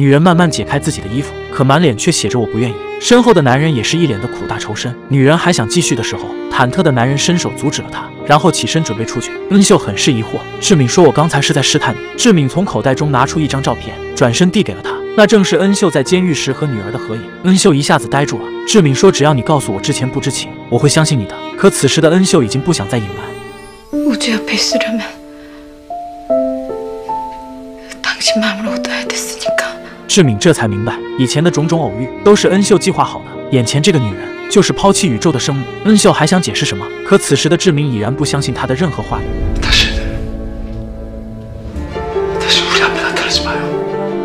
女人慢慢解开自己的衣服，可满脸却写着我不愿意。身后的男人也是一脸的苦大仇深。女人还想继续的时候，忐忑的男人伸手阻止了她，然后起身准备出去。恩秀很是疑惑，志敏说：“我刚才是在试探你。”志敏从口袋中拿出一张照片，转身递给了他，那正是恩秀在监狱时和女儿的合影。恩秀一下子呆住了。志敏说：“只要你告诉我之前不知情，我会相信你的。”可此时的恩秀已经不想再隐瞒。 志敏这才明白，以前的种种偶遇都是恩秀计划好的。眼前这个女人就是抛弃宇宙的生母。恩秀还想解释什么，可此时的志敏已然不相信她的任何话语。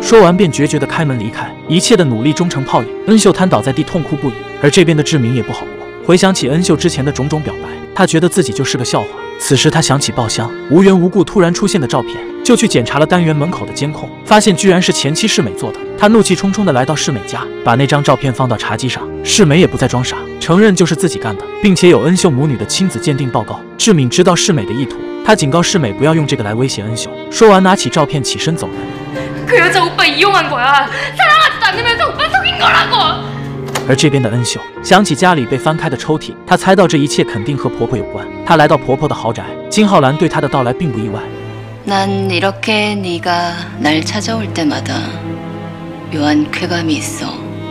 说完便决绝地开门离开，一切的努力终成泡影。恩秀瘫倒在地，痛哭不已。而这边的志敏也不好过，回想起恩秀之前的种种表白，她觉得自己就是个笑话。 此时，他想起爆香无缘无故突然出现的照片，就去检查了单元门口的监控，发现居然是前妻世美做的。他怒气冲冲地来到世美家，把那张照片放到茶几上。世美也不再装傻，承认就是自己干的，并且有恩秀母女的亲子鉴定报告。志敏知道世美的意图，他警告世美不要用这个来威胁恩秀。说完，拿起照片起身走人。而这边的恩秀想起家里被翻开的抽屉，她猜到这一切肯定和婆婆有关。她来到婆婆的豪宅，金浩然对她的到来并不意外。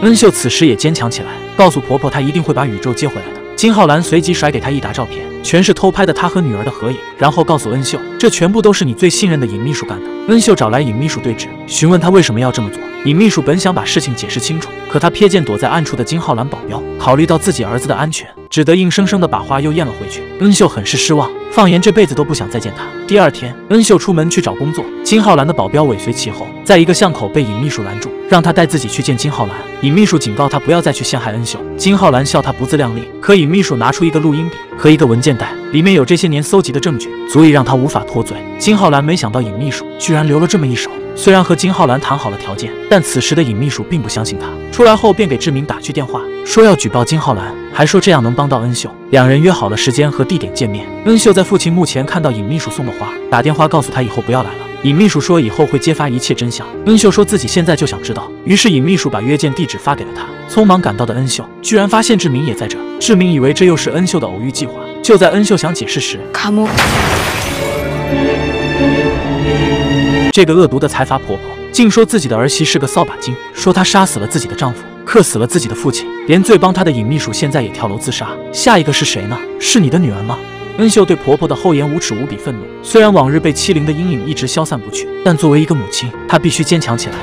恩秀此时也坚强起来，告诉婆婆她一定会把宇宙接回来的。金浩然随即甩给她一沓照片，全是偷拍的她和女儿的合影，然后告诉恩秀，这全部都是你最信任的尹秘书干的。恩秀找来尹秘书对质，询问他为什么要这么做。 尹秘书本想把事情解释清楚，可他瞥见躲在暗处的金浩然保镖，考虑到自己儿子的安全，只得硬生生的把话又咽了回去。恩秀很是失望，放言这辈子都不想再见他。第二天，恩秀出门去找工作，金浩然的保镖尾随其后，在一个巷口被尹秘书拦住，让他带自己去见金浩然。尹秘书警告他不要再去陷害恩秀。金浩然笑他不自量力，可尹秘书拿出一个录音笔和一个文件袋，里面有这些年搜集的证据，足以让他无法脱罪。金浩然没想到尹秘书居然留了这么一手。 虽然和金浩然谈好了条件，但此时的尹秘书并不相信他。出来后便给志明打去电话，说要举报金浩然，还说这样能帮到恩秀。两人约好了时间和地点见面。恩秀在父亲墓前看到尹秘书送的花，打电话告诉他以后不要来了。尹秘书说以后会揭发一切真相。恩秀说自己现在就想知道，于是尹秘书把约见地址发给了他。匆忙赶到的恩秀居然发现志明也在这，志明以为这又是恩秀的偶遇计划。就在恩秀想解释时，这个恶毒的财阀婆婆竟说自己的儿媳是个扫把精，说她杀死了自己的丈夫，克死了自己的父亲，连最帮她的尹秘书现在也跳楼自杀。下一个是谁呢？是你的女儿吗？恩秀对婆婆的厚颜无耻无比愤怒。虽然往日被欺凌的阴影一直消散不去，但作为一个母亲，她必须坚强起来。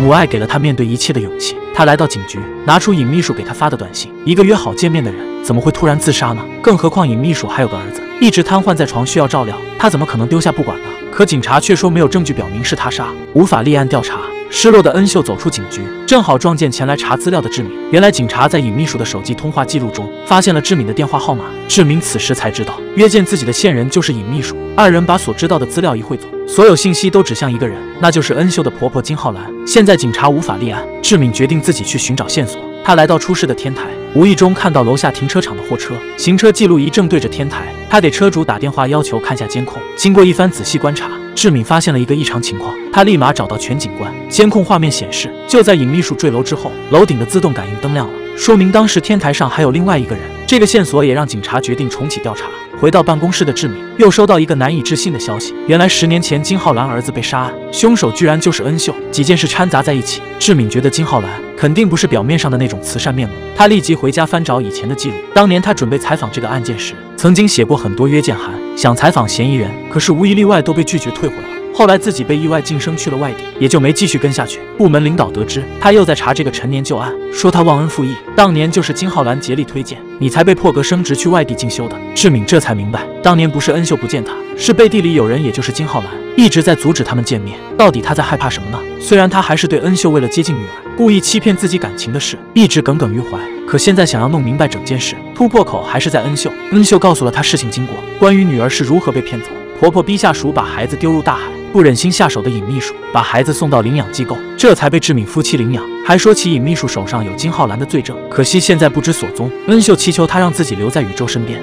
母爱给了她面对一切的勇气。 他来到警局，拿出尹秘书给他发的短信。一个约好见面的人，怎么会突然自杀呢？更何况尹秘书还有个儿子，一直瘫痪在床，需要照料，他怎么可能丢下不管呢？可警察却说没有证据表明是他杀，无法立案调查。失落的恩秀走出警局，正好撞见前来查资料的志敏。原来警察在尹秘书的手机通话记录中发现了志敏的电话号码。志敏此时才知道，约见自己的线人就是尹秘书。二人把所知道的资料一汇总。 所有信息都指向一个人，那就是恩秀的婆婆金浩然。现在警察无法立案，志敏决定自己去寻找线索。他来到出事的天台，无意中看到楼下停车场的货车行车记录仪正对着天台。他给车主打电话要求看下监控。经过一番仔细观察，志敏发现了一个异常情况。他立马找到全警官，监控画面显示，就在尹秘书坠楼之后，楼顶的自动感应灯亮了，说明当时天台上还有另外一个人。这个线索也让警察决定重启调查。 回到办公室的志敏又收到一个难以置信的消息，原来10年前金浩然儿子被杀案，凶手居然就是恩秀。几件事掺杂在一起，志敏觉得金浩然肯定不是表面上的那种慈善面目。他立即回家翻找以前的记录，当年他准备采访这个案件时，曾经写过很多约见函，想采访嫌疑人，可是无一例外都被拒绝退回了。 后来自己被意外晋升去了外地，也就没继续跟下去。部门领导得知他又在查这个陈年旧案，说他忘恩负义，当年就是金浩然竭力推荐你才被破格升职去外地进修的。志敏这才明白，当年不是恩秀不见他，是背地里有人，也就是金浩然一直在阻止他们见面。到底他在害怕什么呢？虽然他还是对恩秀为了接近女儿，故意欺骗自己感情的事一直耿耿于怀，可现在想要弄明白整件事，突破口还是在恩秀。恩秀告诉了他事情经过，关于女儿是如何被骗走。 婆婆逼下属把孩子丢入大海，不忍心下手的尹秘书把孩子送到领养机构，这才被志敏夫妻领养。还说起尹秘书手上有金浩兰的罪证，可惜现在不知所踪。恩秀祈求他让自己留在宇宙身边。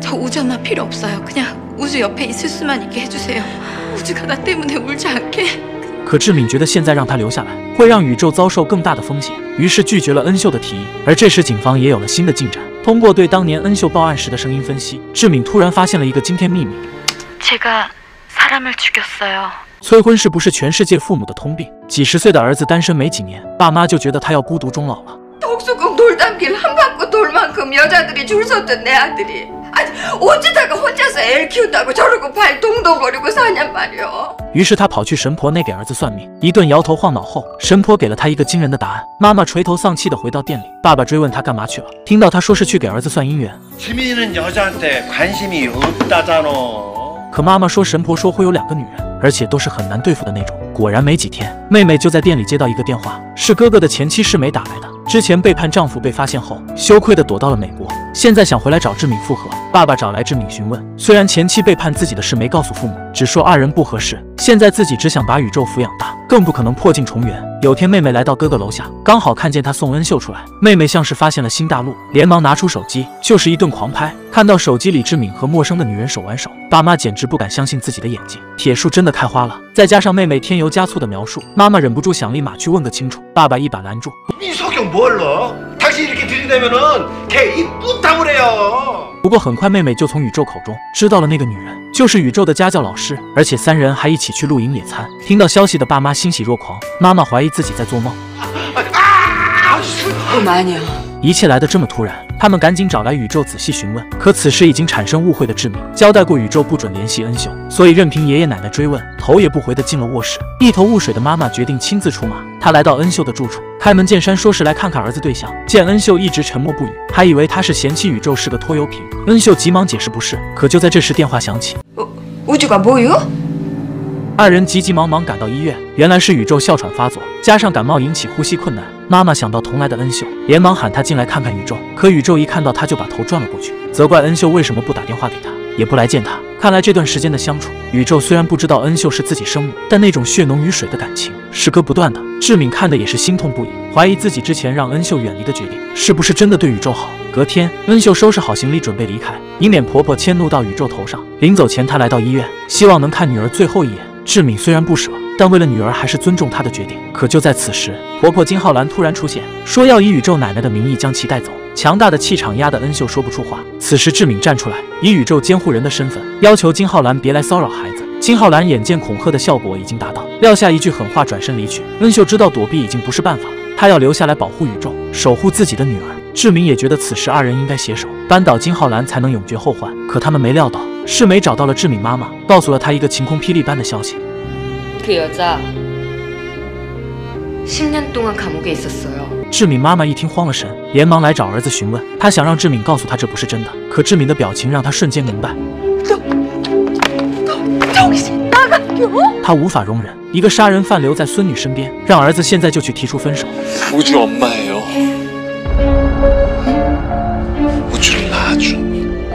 저 우주나 필요 없어요. 그냥 우주 옆에 있을 수만 있게 해주세요. 우주가 나 때문에 울지 않게. 可志敏觉得现在让他留下来会让宇宙遭受更大的风险，于是拒绝了恩秀的提议。而这时，警方也有了新的进展。通过对当年恩秀报案时的声音分析，志敏突然发现了一个惊天秘密。催婚是不是全世界父母的通病？几十岁的儿子单身没几年，爸妈就觉得他要孤独终老了。 독수궁 돌담길 한 바퀴 돌 만큼 여자들이 줄 섰던 내 아들이 아니 어쩌다가 혼자서 애를 키운다고 저러고 발동동거리고 사냔 말이요. 于是他跑去神婆那给儿子算命，一顿摇头晃脑后，神婆给了他一个惊人的答案。妈妈垂头丧气地回到店里，爸爸追问他干嘛去了，听到他说是去给儿子算姻缘。 可妈妈说神婆说会有两个女人， 而且都是很难对付的那种。果然没几天，妹妹就在店里接到一个电话，是哥哥的前妻世美打来的。之前背叛丈夫被发现后，羞愧地躲到了美国，现在想回来找志敏复合。爸爸找来志敏询问，虽然前妻背叛自己的事没告诉父母，只说二人不合适。现在自己只想把宇宙抚养大，更不可能破镜重圆。有天妹妹来到哥哥楼下，刚好看见他送恩秀出来，妹妹像是发现了新大陆，连忙拿出手机就是一顿狂拍。看到手机里志敏和陌生的女人手挽手，爸妈简直不敢相信自己的眼睛，铁树真的开花了。再加上妹妹添油加醋的描述，妈妈忍不住想立马去问个清楚。爸爸一把拦住。 不过很快，妹妹就从宇宙口中知道了那个女人就是宇宙的家教老师，而且三人还一起去露营野餐。听到消息的爸妈欣喜若狂，妈妈怀疑自己在做梦。一切来得这么突然，他们赶紧找来宇宙仔细询问。可此时已经产生误会的志敏交代过宇宙不准联系恩秀，所以任凭爷爷奶奶追问，头也不回的进了卧室。一头雾水的妈妈决定亲自出马，她来到恩秀的住处。 开门见山说是来看看儿子对象，见恩秀一直沉默不语，还以为他是嫌弃宇宙是个拖油瓶。恩秀急忙解释不是，可就在这时电话响起。二人急急忙忙赶到医院，原来是宇宙哮喘发作，加上感冒引起呼吸困难。妈妈想到同来的恩秀，连忙喊他进来看看宇宙。可宇宙一看到他就把头转了过去，责怪恩秀为什么不打电话给他，也不来见他。看来这段时间的相处，宇宙虽然不知道恩秀是自己生母，但那种血浓于水的感情是割不断的。 志敏看的也是心痛不已，怀疑自己之前让恩秀远离的决定是不是真的对宇宙好。隔天，恩秀收拾好行李准备离开，以免婆婆迁怒到宇宙头上。临走前，她来到医院，希望能看女儿最后一眼。志敏虽然不舍，但为了女儿还是尊重她的决定。可就在此时，婆婆金浩兰突然出现，说要以宇宙奶奶的名义将其带走。 强大的气场压得恩秀说不出话。此时，志敏站出来，以宇宙监护人的身份要求金浩兰别来骚扰孩子。金浩兰眼见恐吓的效果已经达到，撂下一句狠话，转身离去。恩秀知道躲避已经不是办法了，她要留下来保护宇宙，守护自己的女儿。志敏也觉得此时二人应该携手扳倒金浩兰，才能永绝后患。可他们没料到，世美找到了志敏妈妈，告诉了她一个晴空霹雳般的消息。 志敏妈妈一听慌了神，连忙来找儿子询问。她想让志敏告诉她这不是真的，可志敏的表情让她瞬间明白。她无法容忍一个杀人犯留在孙女身边，让儿子现在就去提出分手。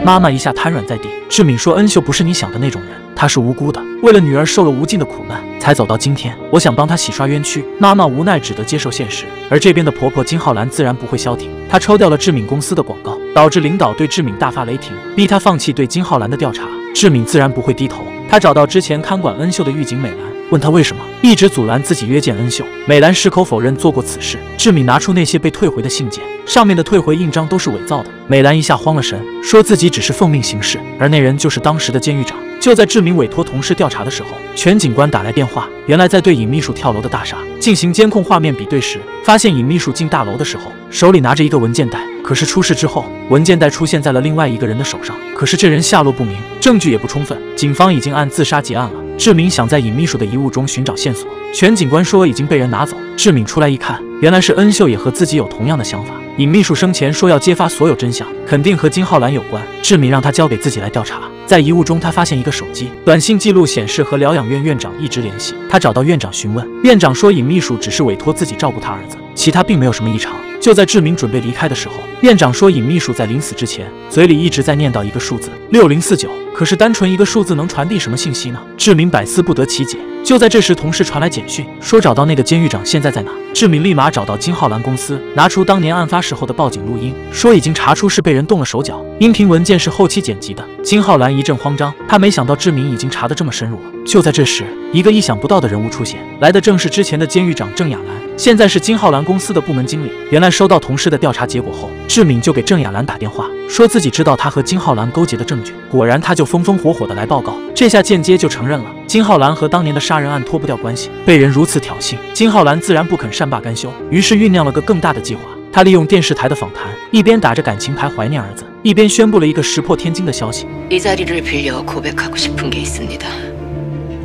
妈妈一下瘫软在地。志敏说：“恩秀不是你想的那种人。” 她是无辜的，为了女儿受了无尽的苦难，才走到今天。我想帮她洗刷冤屈，妈妈无奈只得接受现实。而这边的婆婆金浩兰自然不会消停，她抽掉了志敏公司的广告，导致领导对志敏大发雷霆，逼她放弃对金浩兰的调查。志敏自然不会低头，她找到之前看管恩秀的狱警美兰，问她为什么一直阻拦自己约见恩秀。美兰矢口否认做过此事。志敏拿出那些被退回的信件，上面的退回印章都是伪造的。美兰一下慌了神，说自己只是奉命行事，而那人就是当时的监狱长。 就在志敏委托同事调查的时候，全警官打来电话，原来在对尹秘书跳楼的大厦进行监控画面比对时，发现尹秘书进大楼的时候手里拿着一个文件袋，可是出事之后，文件袋出现在了另外一个人的手上，可是这人下落不明，证据也不充分，警方已经按自杀结案了。志敏想在尹秘书的遗物中寻找线索，全警官说已经被人拿走。志敏出来一看，原来是恩秀也和自己有同样的想法。 尹秘书生前说要揭发所有真相，肯定和金浩兰有关。志敏让他交给自己来调查。在遗物中，他发现一个手机，短信记录显示和疗养院院长一直联系。他找到院长询问，院长说尹秘书只是委托自己照顾他儿子，其他并没有什么异常。就在志敏准备离开的时候，院长说尹秘书在临死之前嘴里一直在念叨一个数字：6049。可是单纯一个数字能传递什么信息呢？志明百思不得其解。就在这时，同事传来简讯，说找到那个监狱长现在在哪。志明立马找到金浩兰公司，拿出当年案发时候的报警录音，说已经查出是被人动了手脚。音频文件是后期剪辑的。金浩兰一阵慌张，他没想到志明已经查得这么深入了。就在这时，一个意想不到的人物出现，来的正是之前的监狱长郑雅兰。 现在是金浩兰公司的部门经理。原来收到同事的调查结果后，志敏就给郑雅兰打电话，说自己知道她和金浩兰勾结的证据。果然，她就风火火的来报告。这下间接就承认了金浩兰和当年的杀人案脱不掉关系。被人如此挑衅，金浩兰自然不肯善罢甘休，于是酝酿了个更大的计划。她利用电视台的访谈，一边打着感情牌怀念儿子，一边宣布了一个石破天惊的消息。이 자리를 빌려 고백하고 싶은 게 있습니다.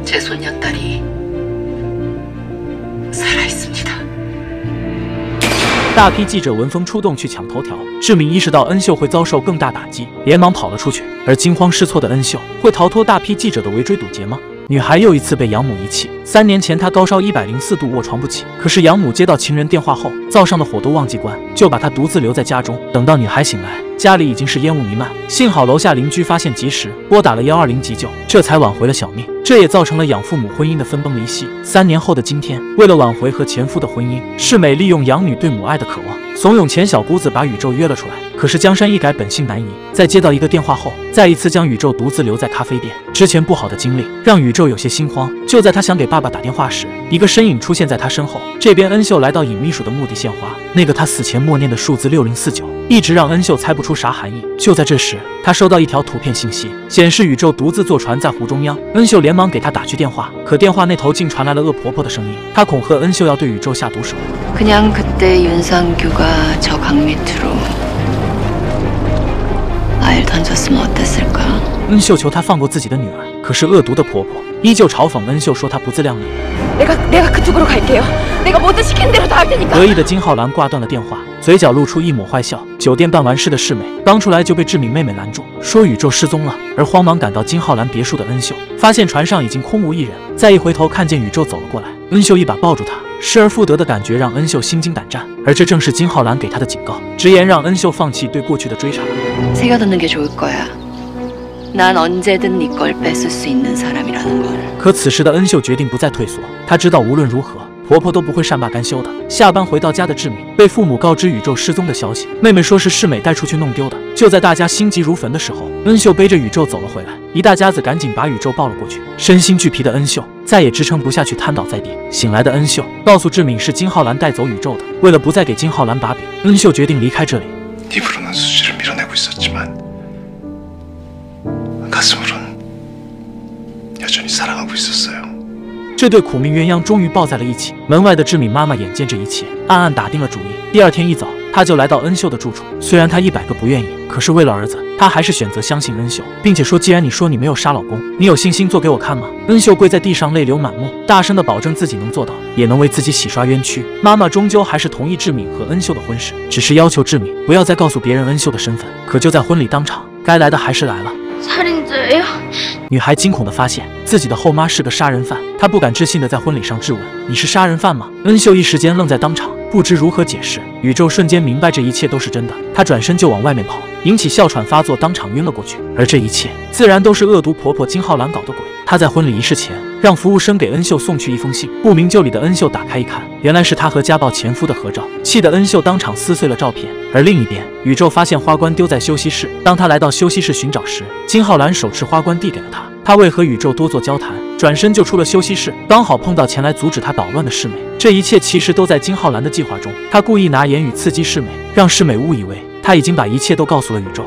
제 손녀딸이 살아있습니다. 大批记者闻风出动去抢头条，志明意识到恩秀会遭受更大打击，连忙跑了出去。而惊慌失措的恩秀会逃脱大批记者的围追堵截吗？女孩又一次被养母遗弃。3年前，她高烧104度，卧床不起。可是养母接到情人电话后，灶上的火都忘记关，就把她独自留在家中。等到女孩醒来，家里已经是烟雾弥漫。幸好楼下邻居发现及时，拨打了120急救，这才挽回了小命。 这也造成了养父母婚姻的分崩离析。3年后的今天，为了挽回和前夫的婚姻，世美利用养女对母爱的渴望，怂恿前小姑子把宇宙约了出来。可是江山易改，本性难移，在接到一个电话后，再一次将宇宙独自留在咖啡店。之前不好的经历让宇宙有些心慌。就在他想给爸爸打电话时，一个身影出现在他身后。这边恩秀来到隐秘署的墓地献花，那个他死前默念的数字6049，一直让恩秀猜不出啥含义。就在这时，他收到一条图片信息，显示宇宙独自坐船在湖中央。恩秀连忙 给他打去电话，可电话那头竟传来了恶婆婆的声音。她恐吓恩秀要对宇宙下毒手。그냥 그때 윤상규가 저 강 밑으로 날 던졌으면 어땠을까? 恩秀求她放过自己的女儿，可是恶毒的婆婆依旧嘲讽恩秀说她不自量力。내가 그쪽으로 갈게요. 내가 뭐든 시키는 대로 다 할 테니까.得意的金浩兰挂断了电话，嘴角露出一抹坏笑。酒店办完事的世美刚出来就被志敏妹妹拦住，说宇宙失踪了。而慌忙赶到金浩兰别墅的恩秀，发现船上已经空无一人。再一回头，看见宇宙走了过来，恩秀一把抱住他，失而复得的感觉让恩秀心惊胆战。而这正是金浩兰给他的警告，直言让恩秀放弃对过去的追查。새겨듣는게좋을거야。 可此时的恩秀决定不再退缩，她知道无论如何，婆婆都不会善罢甘休的。下班回到家的志敏被父母告知宇宙失踪的消息，妹妹说是世美带出去弄丢的。就在大家心急如焚的时候，恩秀背着宇宙走了回来，一大家子赶紧把宇宙抱了过去。身心俱疲的恩秀再也支撑不下去，瘫倒在地。醒来的恩秀告诉志敏是金浩兰带走宇宙的。为了不再给金浩兰把柄，恩秀决定离开这里。 这对苦命鸳鸯终于抱在了一起。门外的志敏妈妈眼见这一切，暗暗打定了主意。第2天一早，她就来到恩秀的住处。虽然她100个不愿意，可是为了儿子，她还是选择相信恩秀，并且说：“既然你说你没有杀老公，你有信心做给我看吗？”恩秀跪在地上，泪流满目，大声的保证自己能做到，也能为自己洗刷冤屈。妈妈终究还是同意志敏和恩秀的婚事，只是要求志敏不要再告诉别人恩秀的身份。可就在婚礼当场，该来的还是来了。 女孩惊恐地发现自己的后妈是个杀人犯，她不敢置信地在婚礼上质问：“你是杀人犯吗？”恩秀一时间愣在当场，不知如何解释。宇宙瞬间明白这一切都是真的，她转身就往外面跑，引起哮喘发作，当场晕了过去。而这一切自然都是恶毒婆婆金浩兰搞的鬼。她在婚礼仪式前让服务生给恩秀送去一封信，不明就里的恩秀打开一看，原来是她和家暴前夫的合照，气得恩秀当场撕碎了照片。而另一边，宇宙发现花冠丢在休息室，当他来到休息室寻找时， 金浩兰手持花冠递给了他，他为和宇宙多做交谈，转身就出了休息室，刚好碰到前来阻止他捣乱的世美。这一切其实都在金浩兰的计划中，他故意拿言语刺激世美，让世美误以为他已经把一切都告诉了宇宙。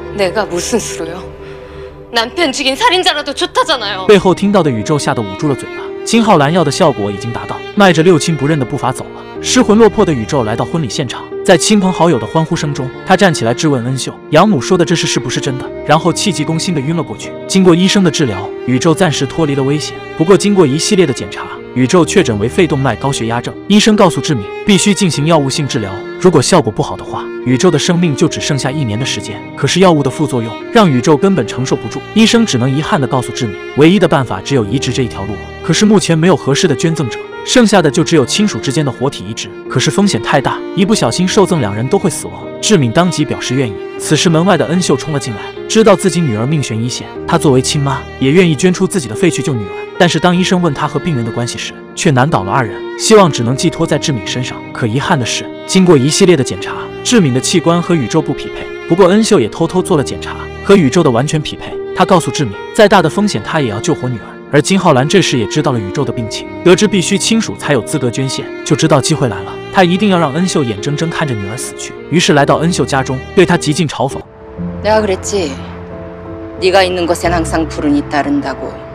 背后听到的宇宙吓得捂住了嘴巴。金浩兰要的效果已经达到，迈着6亲不认的步伐走了。失魂落魄的宇宙来到婚礼现场，在亲朋好友的欢呼声中，他站起来质问恩秀：“养母说的这事是不是真的？”然后气急攻心的晕了过去。经过医生的治疗，宇宙暂时脱离了危险。不过经过一系列的检查，宇宙确诊为肺动脉高血压症。医生告诉志敏，必须进行药物性治疗。如果效果不好的话，宇宙的生命就只剩下1年的时间。可是药物的副作用让宇宙根本承受不住，医生只能遗憾地告诉志敏，唯一的办法只有移植这一条路。可是目前没有合适的捐赠者。 剩下的就只有亲属之间的活体移植，可是风险太大，一不小心受赠2人都会死亡。志敏当即表示愿意。此时门外的恩秀冲了进来，知道自己女儿命悬一线，她作为亲妈也愿意捐出自己的肺去救女儿。但是当医生问她和病人的关系时，却难倒了2人，希望只能寄托在志敏身上。可遗憾的是，经过一系列的检查，志敏的器官和宇宙不匹配。不过恩秀也偷偷做了检查，和宇宙的完全匹配。她告诉志敏，再大的风险她也要救活女儿。 而金浩然这时也知道了宇宙的病情，得知必须亲属才有资格捐献，就知道机会来了。他一定要让恩秀眼睁睁看着女儿死去。于是来到恩秀家中，对她极尽嘲讽。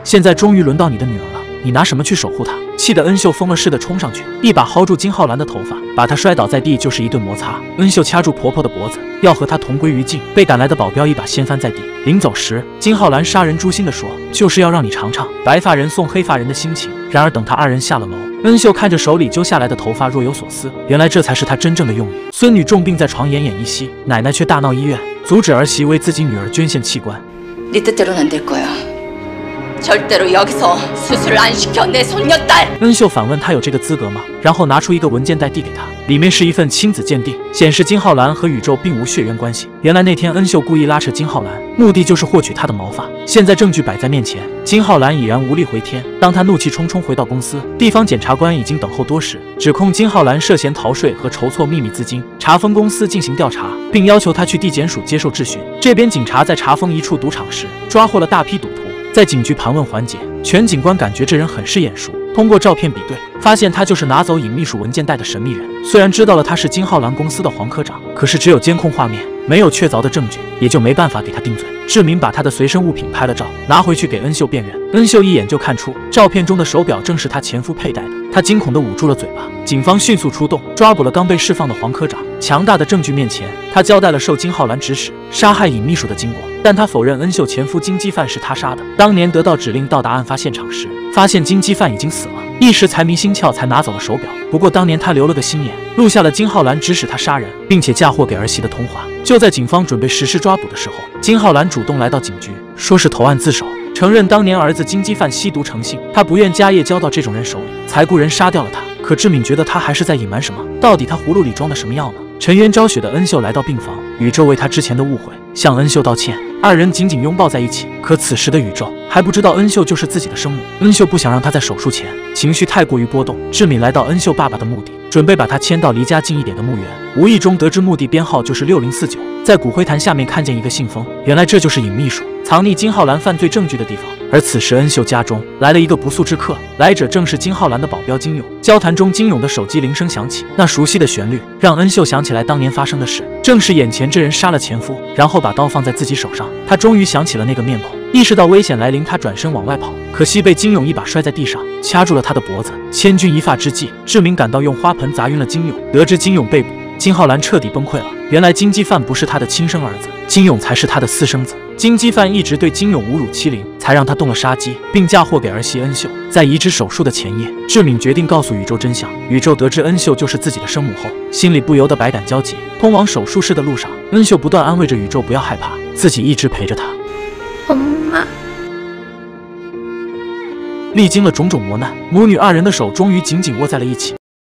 现在终于轮到你的女儿了，你拿什么去守护她？气得恩秀疯了似的冲上去，一把薅住金浩然的头发，把她摔倒在地，就是一顿摩擦。恩秀掐住婆婆的脖子，要和她同归于尽，被赶来的保镖一把掀翻在地。 临走时，金浩然杀人诛心地说：“就是要让你尝尝白发人送黑发人的心情。”然而，等他2人下了楼，恩秀看着手里揪下来的头发，若有所思。原来这才是他真正的用意。孙女重病在床，奄奄一息，奶奶却大闹医院，阻止儿媳为自己女儿捐献器官。恩秀反问他有这个资格吗？然后拿出一个文件袋递给他。 里面是一份亲子鉴定，显示金浩然和宇宙并无血缘关系。原来那天恩秀故意拉扯金浩然，目的就是获取他的毛发。现在证据摆在面前，金浩然已然无力回天。当他怒气冲冲回到公司，地方检察官已经等候多时，指控金浩然涉嫌逃税和筹措秘密资金，查封公司进行调查，并要求他去地检署接受质询。这边警察在查封一处赌场时，抓获了大批赌徒。在警局盘问环节，全警官感觉这人很是眼熟。 通过照片比对，发现他就是拿走隐秘署文件袋的神秘人。虽然知道了他是金浩然公司的黄科长，可是只有监控画面，没有确凿的证据，也就没办法给他定罪。志明把他的随身物品拍了照，拿回去给恩秀辨认。恩秀一眼就看出，照片中的手表正是他前夫佩戴的。他惊恐地捂住了嘴巴。警方迅速出动，抓捕了刚被释放的黄科长。强大的证据面前，他交代了受金浩然指使杀害隐秘署的经过。 但他否认恩秀前夫金基范是他杀的。当年得到指令到达案发现场时，发现金基范已经死了，一时才迷心窍，才拿走了手表。不过当年他留了个心眼，录下了金浩然指使他杀人，并且嫁祸给儿媳的通话。就在警方准备实施抓捕的时候，金浩然主动来到警局，说是投案自首，承认当年儿子金基范吸毒成性，他不愿家业交到这种人手里，才雇人杀掉了他。可志敏觉得他还是在隐瞒什么，到底他葫芦里装了什么药呢？沉冤昭雪的恩秀来到病房，宇宙为他之前的误会向恩秀道歉。 2人紧紧拥抱在一起，可此时的宇宙还不知道恩秀就是自己的生母。恩秀不想让她在手术前情绪太过于波动。志敏来到恩秀爸爸的墓地，准备把她牵到离家近一点的墓园，无意中得知墓地编号就是6049，在骨灰坛下面看见一个信封，原来这就是隐秘署藏匿金浩然犯罪证据的地方。而此时恩秀家中来了一个不速之客，来者正是金浩然的保镖金勇。交谈中，金勇的手机铃声响起，那熟悉的旋律让恩秀想起来当年发生的事。 正是眼前这人杀了前夫，然后把刀放在自己手上。他终于想起了那个面孔，意识到危险来临，他转身往外跑，可惜被金勇一把摔在地上，掐住了他的脖子。千钧一发之际，志明赶到，用花盆砸晕了金勇。得知金勇被捕，金浩然彻底崩溃了。原来金基范不是他的亲生儿子，金勇才是他的私生子。金基范一直对金勇侮辱欺凌，才让他动了杀机，并嫁祸给儿媳恩秀。 在移植手术的前夜，志敏决定告诉宇宙真相。宇宙得知恩秀就是自己的生母后，心里不由得百感交集。通往手术室的路上，恩秀不断安慰着宇宙不要害怕，自己一直陪着她。历经了种种磨难，母女2人的手终于紧紧握在了一起。